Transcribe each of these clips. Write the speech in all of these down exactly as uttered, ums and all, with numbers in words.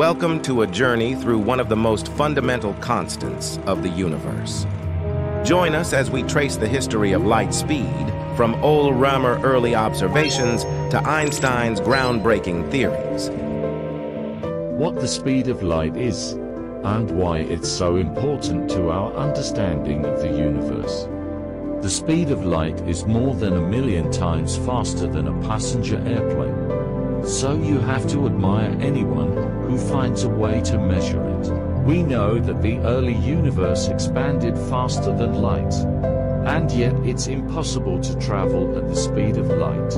Welcome to a journey through one of the most fundamental constants of the universe. Join us as we trace the history of light speed from Ole Rømer early observations to Einstein's groundbreaking theories. What the speed of light is, and why it's so important to our understanding of the universe. The speed of light is more than a million times faster than a passenger airplane. So you have to admire anyone who finds a way to measure it. We know that the early universe expanded faster than light, and yet it's impossible to travel at the speed of light.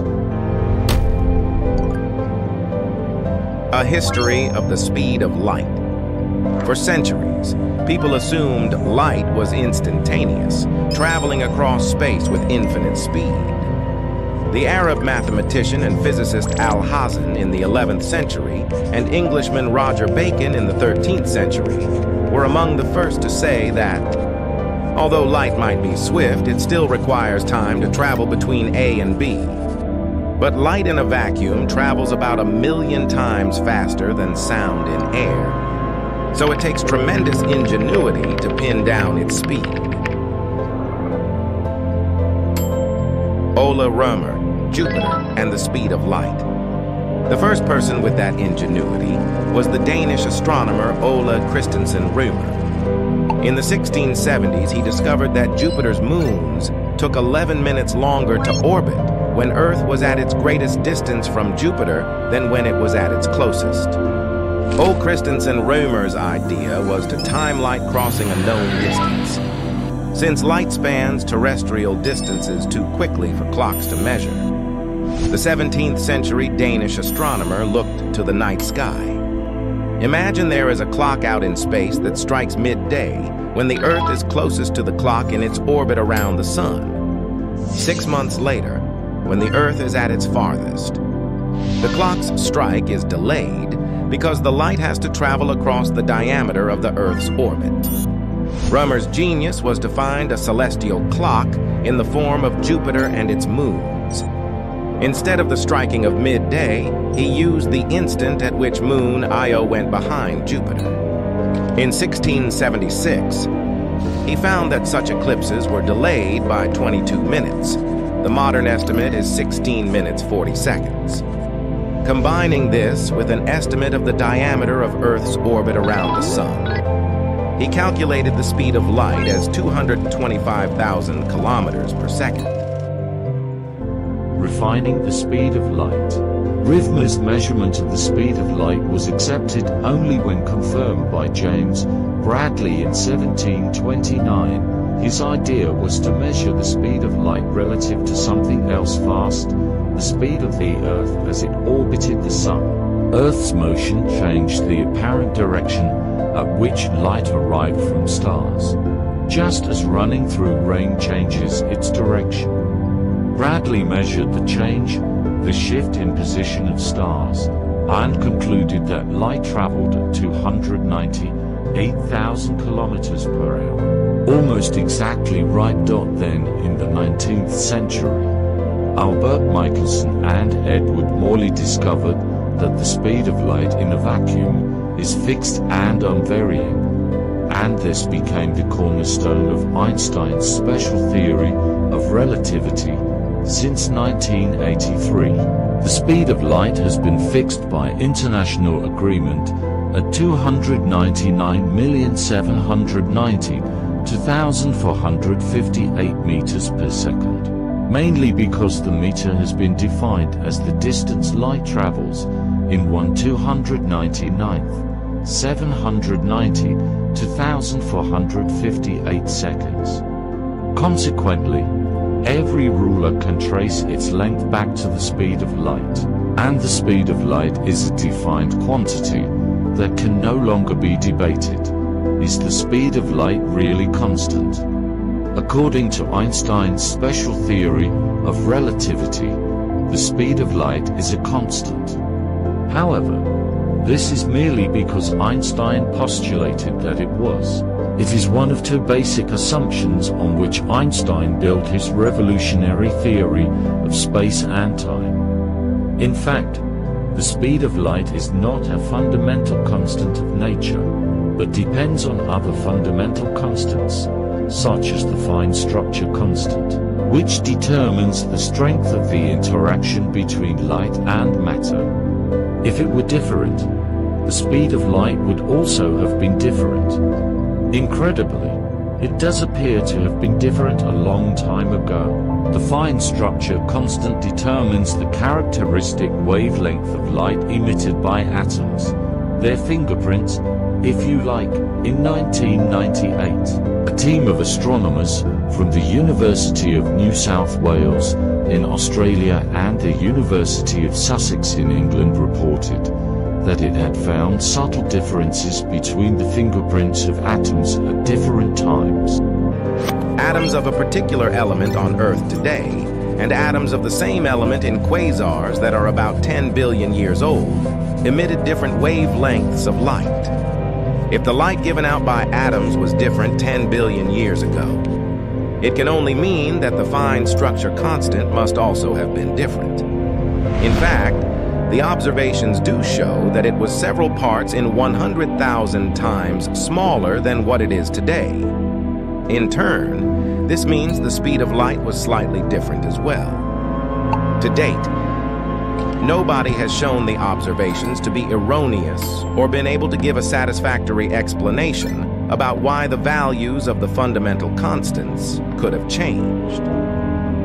A history of the speed of light. For centuries, people assumed light was instantaneous, traveling across space with infinite speed. The Arab mathematician and physicist Al-Hazen in the eleventh century and Englishman Roger Bacon in the thirteenth century were among the first to say that although light might be swift, it still requires time to travel between A and B. But light in a vacuum travels about a million times faster than sound in air. So it takes tremendous ingenuity to pin down its speed. Ole Rømer, Jupiter, and the speed of light. The first person with that ingenuity was the Danish astronomer Ole Christensen Rømer. In the sixteen seventies, he discovered that Jupiter's moons took eleven minutes longer to orbit when Earth was at its greatest distance from Jupiter than when it was at its closest. Ole Christensen Rømer's idea was to time light crossing a known distance. Since light spans terrestrial distances too quickly for clocks to measure, the seventeenth century Danish astronomer looked to the night sky. Imagine there is a clock out in space that strikes midday when the Earth is closest to the clock in its orbit around the sun. Six months later, when the Earth is at its farthest, the clock's strike is delayed because the light has to travel across the diameter of the Earth's orbit. Rømer's genius was to find a celestial clock in the form of Jupiter and its moons. Instead of the striking of midday, he used the instant at which moon Io went behind Jupiter. In sixteen seventy-six, he found that such eclipses were delayed by twenty-two minutes. The modern estimate is sixteen minutes forty seconds. Combining this with an estimate of the diameter of Earth's orbit around the sun, he calculated the speed of light as two hundred twenty-five thousand kilometers per second. Refining the speed of light. Rømer's measurement of the speed of light was accepted only when confirmed by James Bradley in seventeen twenty-nine. His idea was to measure the speed of light relative to something else fast, the speed of the Earth as it orbited the sun. Earth's motion changed the apparent direction at which light arrived from stars, just as running through rain changes its direction. Bradley measured the change, the shift in position of stars, and concluded that light traveled at two hundred ninety-eight thousand kilometers per hour. Almost exactly right dot then in the nineteenth century. Albert Michelson and Edward Morley discovered that the speed of light in a vacuum is fixed and unvarying, and this became the cornerstone of Einstein's special theory of relativity. Since nineteen eighty-three, the speed of light has been fixed by international agreement at two hundred ninety-nine million seven hundred ninety thousand four hundred fifty-eight meters per second, mainly because the meter has been defined as the distance light travels in one two hundred ninety-nine thousand seven hundred ninety to two thousand four hundred fifty-eight seconds. Consequently, every ruler can trace its length back to the speed of light, and the speed of light is a defined quantity that can no longer be debated. Is the speed of light really constant? According to Einstein's special theory of relativity, the speed of light is a constant. However, this is merely because Einstein postulated that it was. It is one of two basic assumptions on which Einstein built his revolutionary theory of space and time. In fact, The speed of light is not a fundamental constant of nature, but depends on other fundamental constants, such as the fine structure constant, which determines the strength of the interaction between light and matter. If it were different, the speed of light would also have been different. Incredibly, it does appear to have been different a long time ago. The fine structure constant determines the characteristic wavelength of light emitted by atoms, their fingerprints, if you like. In nineteen ninety-eight, a team of astronomers from the University of New South Wales in Australia and the University of Sussex in England reported that it had found subtle differences between the fingerprints of atoms at different times. Atoms of a particular element on Earth today and atoms of the same element in quasars that are about ten billion years old emitted different wavelengths of light. If the light given out by atoms was different ten billion years ago, it can only mean that the fine structure constant must also have been different. In fact, the observations do show that it was several parts in one hundred thousand times smaller than what it is today. In turn, this means the speed of light was slightly different as well. To date, nobody has shown the observations to be erroneous or been able to give a satisfactory explanation about why the values of the fundamental constants could have changed.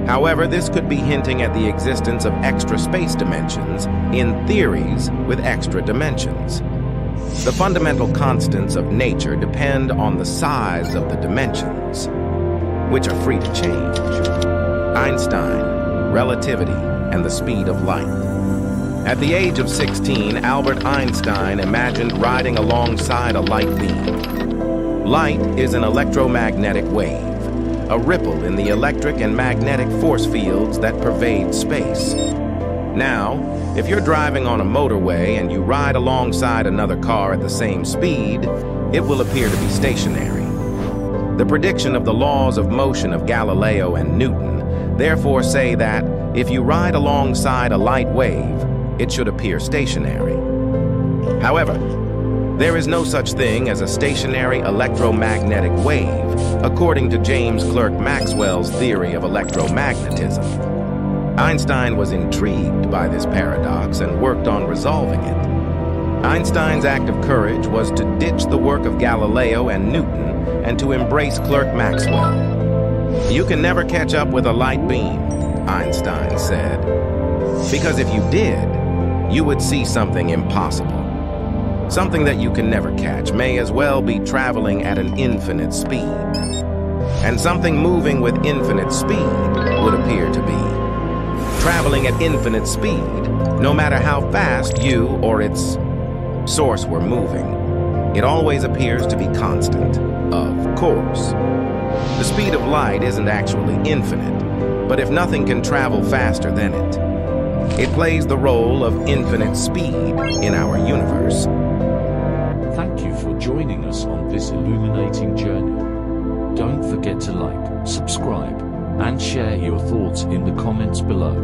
However, this could be hinting at the existence of extra space dimensions in theories with extra dimensions. The fundamental constants of nature depend on the size of the dimensions, which are free to change. Einstein, relativity, and the speed of light. At the age of sixteen, Albert Einstein imagined riding alongside a light beam. Light is an electromagnetic wave, a ripple in the electric and magnetic force fields that pervade space. Now, if you're driving on a motorway and you ride alongside another car at the same speed, it will appear to be stationary. The prediction of the laws of motion of Galileo and Newton therefore say that if you ride alongside a light wave, it should appear stationary. However, there is no such thing as a stationary electromagnetic wave, according to James Clerk Maxwell's theory of electromagnetism. Einstein was intrigued by this paradox and worked on resolving it. Einstein's act of courage was to ditch the work of Galileo and Newton and to embrace Clerk Maxwell. You can never catch up with a light beam, Einstein said, because if you did, you would see something impossible. Something that you can never catch may as well be traveling at an infinite speed. And something moving with infinite speed would appear to be traveling at infinite speed, no matter how fast you or its source were moving. It always appears to be constant, of course. The speed of light isn't actually infinite, but if nothing can travel faster than it, it plays the role of infinite speed in our universe. Thank you for joining us on this illuminating journey. Don't forget to like, subscribe, and share your thoughts in the comments below.